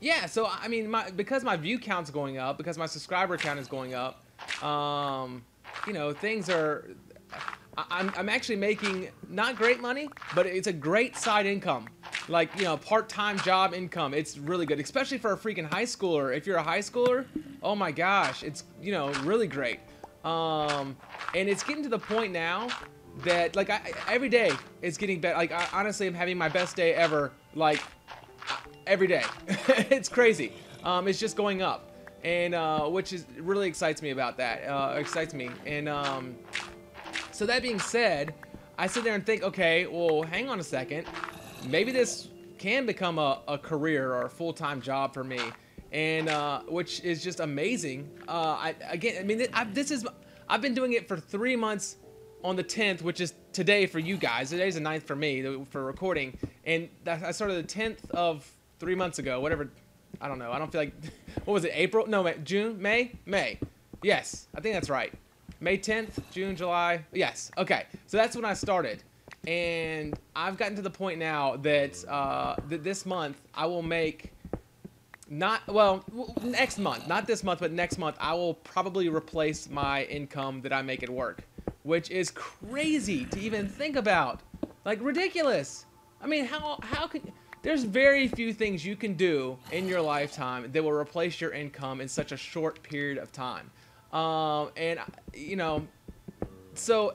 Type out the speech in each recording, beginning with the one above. Yeah, so I mean, because my view count's going up, because my subscriber count is going up, you know, things are. I'm actually making not great money, but it's a great side income, like, you know, part-time job income. It's really good, especially for a freaking high schooler. If you're a high schooler, oh my gosh, it's, you know, really great. And it's getting to the point now that, like, every day it's getting better. Like, honestly, I'm having my best day ever, like, every day. It's crazy. It's just going up, and which is really excites me about that. Excites me. And so that being said, I sit there and think, okay, well, hang on a second. Maybe this can become a career or a full-time job for me, and which is just amazing. I've been doing it for 3 months on the 10th, which is today for you guys. Today's the 9th for me for recording, and I started the 10th of 3 months ago. Whatever, I don't know. I don't feel like. What was it? April? No, June? May? May? Yes, I think that's right. May 10th, June, July. Yes. Okay. So that's when I started. And I've gotten to the point now that this month I will make next month, not this month, but next month I will probably replace my income that I make at work, which is crazy to even think about. Like, ridiculous. I mean, how can there's very few things you can do in your lifetime that will replace your income in such a short period of time. And you know, so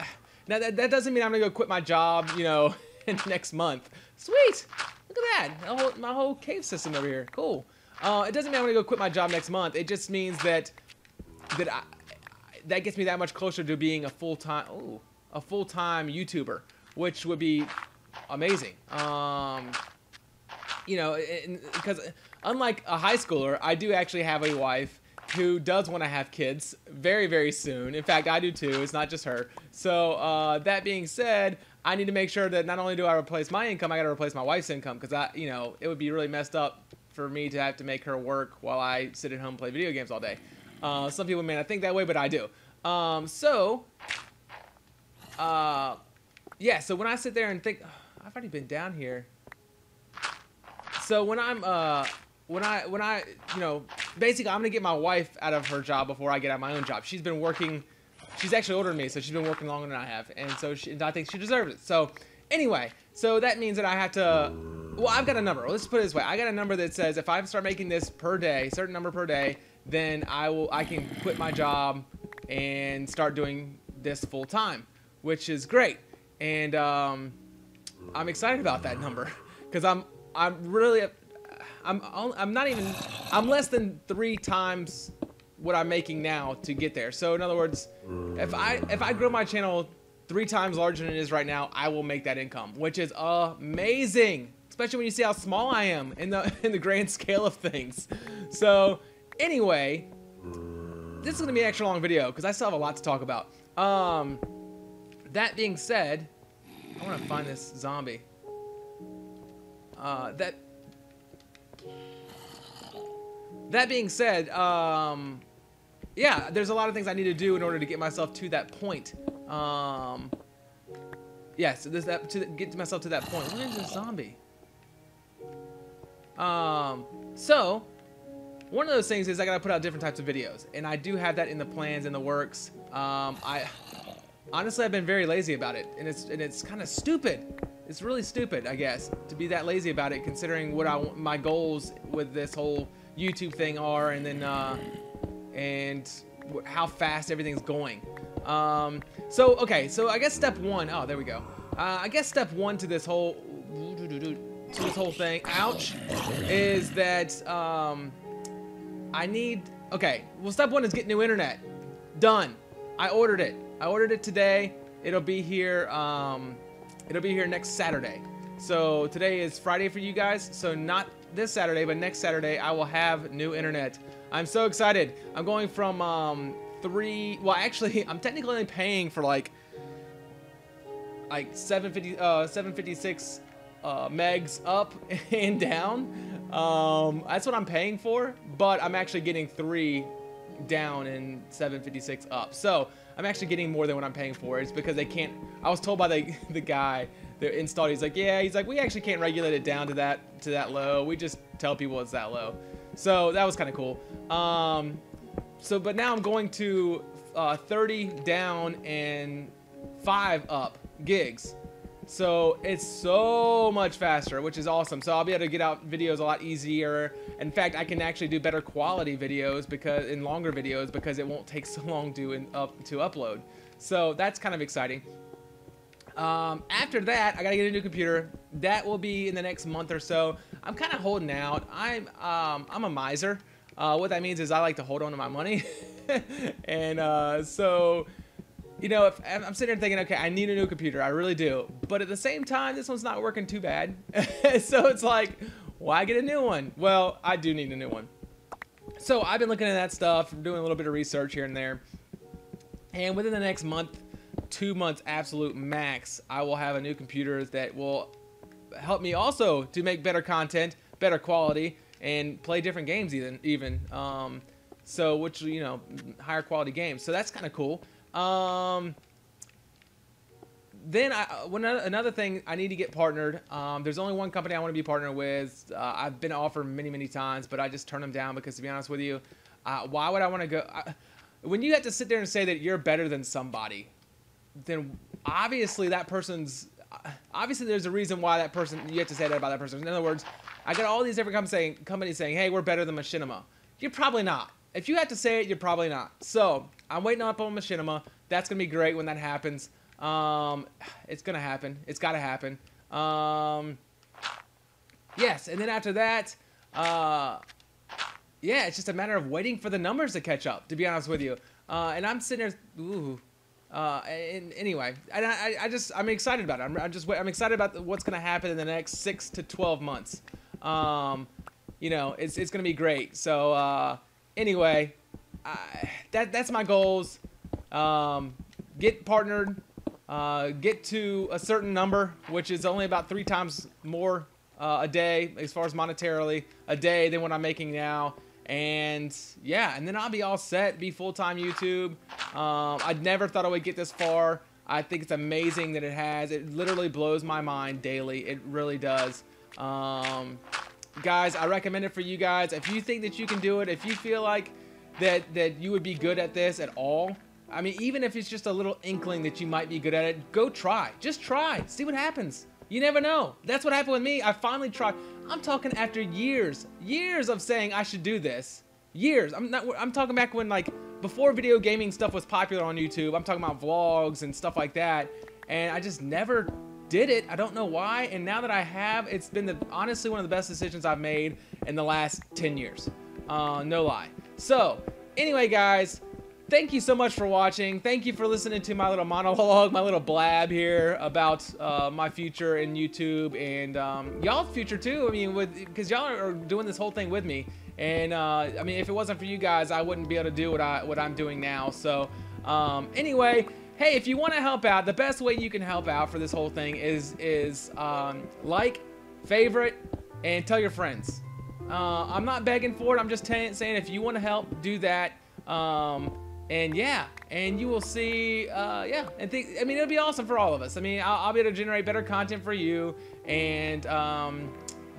now that doesn't mean I'm gonna go quit my job, you know, next month. Sweet, look at that, my whole cave system over here, cool. It doesn't mean I'm gonna go quit my job next month. It just means that gets me that much closer to being a full-time YouTuber, which would be amazing. You know, because unlike a high schooler, I do actually have a wife who does want to have kids very, very soon. In fact, I do too. It's not just her. So that being said, I need to make sure that not only do I replace my income, I got to replace my wife's income, because you know, it would be really messed up for me to have to make her work while I sit at home and play video games all day. Some people may not think that way, but I do. Yeah. So when I sit there and think, oh, I've already been down here. So when I'm when I you know. Basically, I'm going to get my wife out of her job before I get out of my own job. She's been working. She's actually older than me, so she's been working longer than I have. And so I think she deserves it. So anyway, so that means that I have to. Well, I've got a number. Let's put it this way. I got a number that says if I start making this per day, certain number per day, then I can quit my job and start doing this full time, which is great. And I'm excited about that number, because I'm really. I'm less than 3 times what I'm making now to get there. So in other words, if I grow my channel 3 times larger than it is right now, I will make that income, which is amazing, especially when you see how small I am in the grand scale of things. So anyway, this is gonna be an extra long video because I still have a lot to talk about. That being said, I want to find this zombie. That being said, yeah, there's a lot of things I need to do in order to get myself to that point. Yeah, so get myself to that point. Where is this zombie? So one of those things is I gotta put out different types of videos, and I do have that in the plans, in the works. I honestly, I've been very lazy about it, and it's kind of stupid. It's really stupid, I guess, to be that lazy about it, considering what my goals with this whole YouTube thing are, and then and how fast everything's going. So okay, so I guess step one. Oh, there we go. I guess step one to this whole thing. Ouch, is that I need. Okay, well, step one is get new internet. Done. I ordered it. I ordered it today. It'll be here. It'll be here next Saturday. So today is Friday for you guys. So not this Saturday, but next Saturday I will have new internet. I'm so excited. I'm going from well, actually, I'm technically only paying for like 756 megs up and down. That's what I'm paying for, but I'm actually getting 3 down and 756 up. So I'm actually getting more than what I'm paying for. It's because they can't. I was told by the guy that installed. He's like, yeah. He's like, we actually can't regulate it down to that low. We just tell people it's that low. So that was kind of cool. But now I'm going to 30 down and 5 up gigs. So it's so much faster, which is awesome. So I'll be able to get out videos a lot easier. In fact, I can actually do better quality videos because in longer videos because it won't take so long to upload. So that's kind of exciting. After that, I gotta get a new computer. That will be in the next month or so. I'm kind of holding out. I'm a miser. What that means is I like to hold on to my money. And so, you know, if I'm sitting here thinking, okay, I need a new computer. I really do. But at the same time, this one's not working too bad. So it's like, why get a new one? Well, I do need a new one. So I've been looking at that stuff, doing a little bit of research here and there. And within the next month, 2 months absolute max, I will have a new computer that will help me also to make better content, better quality, and play different games which, you know, higher quality games. So that's kind of cool. Another thing, I need to get partnered. There's only one company I want to be partnered with. I've been offered many times, but I just turn them down because, to be honest with you, why would I want to go? When you have to sit there and say that you're better than somebody, then obviously that person's, obviously there's a reason why that person, you have to say that about that person. In other words, I got all these different companies saying, hey, we're better than Machinima. You're probably not. If you have to say it, you're probably not. So I'm waiting up on Machinima. That's going to be great when that happens. It's going to happen. It's got to happen. Yes. And then after that, yeah, it's just a matter of waiting for the numbers to catch up, to be honest with you. And I'm sitting there, ooh. I'm excited about it. I'm excited about what's going to happen in the next 6 to 12 months. You know, it's going to be great. So, anyway, that's my goals. Get partnered, get to a certain number, which is only about 3 times more, a day, as far as monetarily a day than what I'm making now. And yeah, and then I'll be all set, be full-time YouTube. I never thought I would get this far. I think it's amazing that it has. It literally blows my mind daily. It really does. Guys, I recommend it for you guys. If you think that you can do it, if you feel like that you would be good at this at all, I mean, even if it's just a little inkling that you might be good at it, go try. Just try. See what happens. You never know. That's what happened with me. I finally tried. I'm talking after years of saying I should do this. Years. I'm talking back when, like, before video gaming stuff was popular on YouTube. I'm talking about vlogs and stuff like that. And I just never did it. I don't know why. And now that I have, it's been honestly one of the best decisions I've made in the last 10 years. No lie. So, anyway, guys, thank you so much for watching. Thank you for listening to my little monologue, my little blab here about my future in YouTube and y'all's future too. I mean, because y'all are doing this whole thing with me, and I mean, if it wasn't for you guys, I wouldn't be able to do what I'm doing now. So anyway, hey, if you want to help out, the best way you can help out for this whole thing is like, favorite, and tell your friends. I'm not begging for it. I'm just saying if you want to help, do that. And yeah, and you will see, I mean, it'll be awesome for all of us. I mean, I'll be able to generate better content for you, and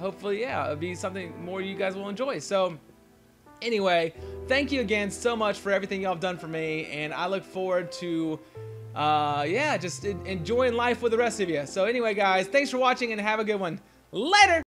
hopefully, yeah, it'll be something more you guys will enjoy. So anyway, thank you again so much for everything y'all have done for me, and I look forward to, just enjoying life with the rest of you. So anyway, guys, thanks for watching, and have a good one. Later!